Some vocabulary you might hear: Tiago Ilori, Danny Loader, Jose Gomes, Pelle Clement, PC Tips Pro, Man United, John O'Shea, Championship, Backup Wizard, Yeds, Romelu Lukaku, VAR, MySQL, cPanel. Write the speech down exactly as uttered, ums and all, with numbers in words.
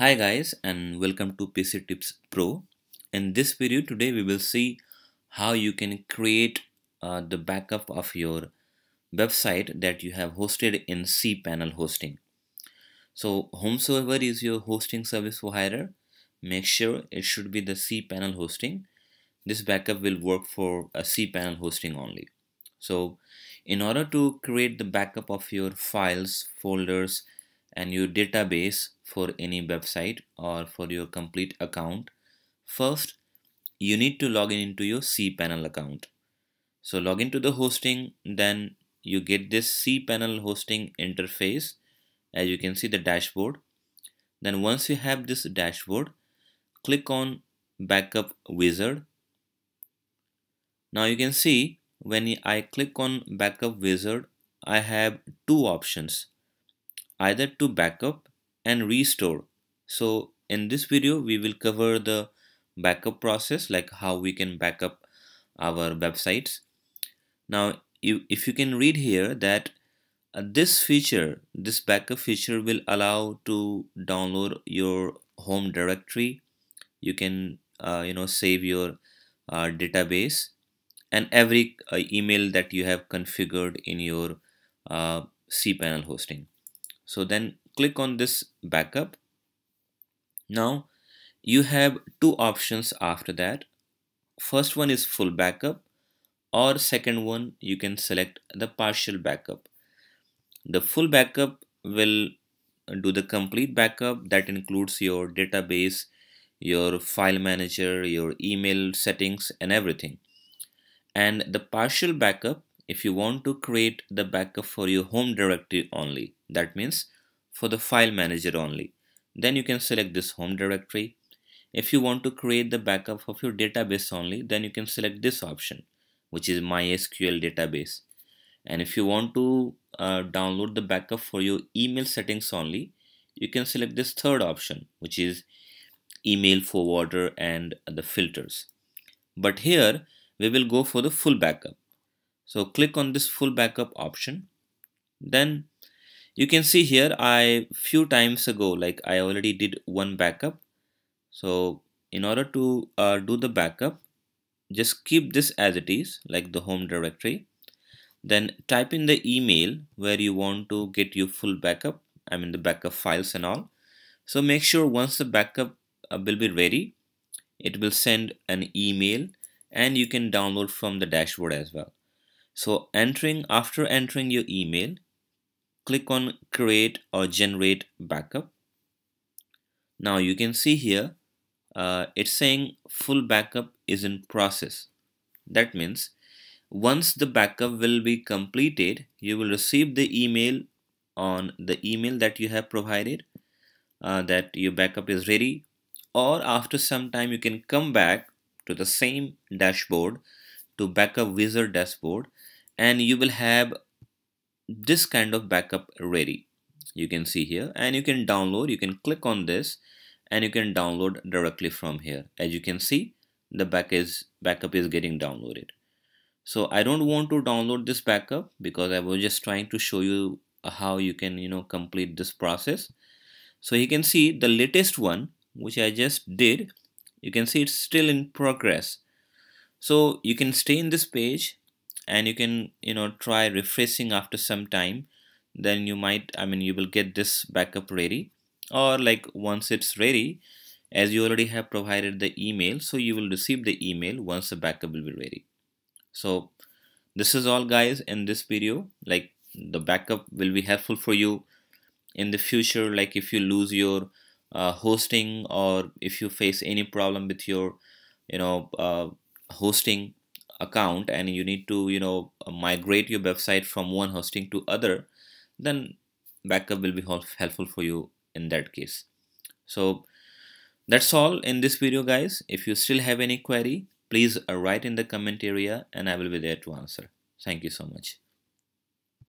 Hi guys, and welcome to P C Tips Pro. In this video today we will see how you can create uh, the backup of your website that you have hosted in cPanel hosting. So whomsoever is your hosting service provider, make sure it should be the cPanel hosting. This backup will work for a cPanel hosting only. So in order to create the backup of your files, folders and your database for any website or for your complete account, first you need to log in into your cPanel account. So log into the hosting, then you get this cPanel hosting interface. As you can see, the dashboard. Then once you have this dashboard, click on Backup Wizard. Now you can see when I click on Backup Wizard, I have two options, either to backup and restore. So in this video we will cover the backup process, like how we can back up our websites. Now you, if you can read here that uh, this feature, this backup feature will allow to download your home directory. You can uh, you know save your uh, database and every uh, email that you have configured in your uh, cPanel hosting. So then click on this backup. Now you have two options after that. First one is full backup, or second one you can select the partial backup. The full backup will do the complete backup that includes your database, your file manager, your email settings and everything. And the partial backup, if you want to create the backup for your home directory only, that means for the file manager only, then you can select this home directory. If you want to create the backup of your database only, then you can select this option, which is MySQL database. And if you want to uh, download the backup for your email settings only, you can select this third option, which is email forwarder and the filters. But here we will go for the full backup. So click on this full backup option. Then you can see here, I few times ago, like I already did one backup. So in order to uh, do the backup, just keep this as it is, like the home directory. Then type in the email where you want to get your full backup, I mean the backup files and all. So make sure once the backup uh, will be ready, it will send an email and you can download from the dashboard as well. So entering after entering your email, click on create or generate backup. Now you can see here uh, it's saying full backup is in process. That means once the backup will be completed, you will receive the email on the email that you have provided uh, that your backup is ready, or after some time you can come back to the same dashboard, to Backup Wizard dashboard, and you will have this kind of backup ready. You can see here, and you can download, you can click on this and you can download directly from here. As you can see, the back is, backup is getting downloaded. So I don't want to download this backup because I was just trying to show you how you can you know complete this process. So you can see the latest one which I just did, you can see it's still in progress. So you can stay in this page and you can you know try refreshing after some time, then you might I mean you will get this backup ready, or like once it's ready, as you already have provided the email, so you will receive the email once the backup will be ready. So this is all guys in this video. Like the backup will be helpful for you in the future, like if you lose your uh, hosting, or if you face any problem with your you know uh, hosting account and you need to you know migrate your website from one hosting to other, then backup will be helpful for you in that case. So that's all in this video guys. If you still have any query, please write in the comment area and I will be there to answer. Thank you so much.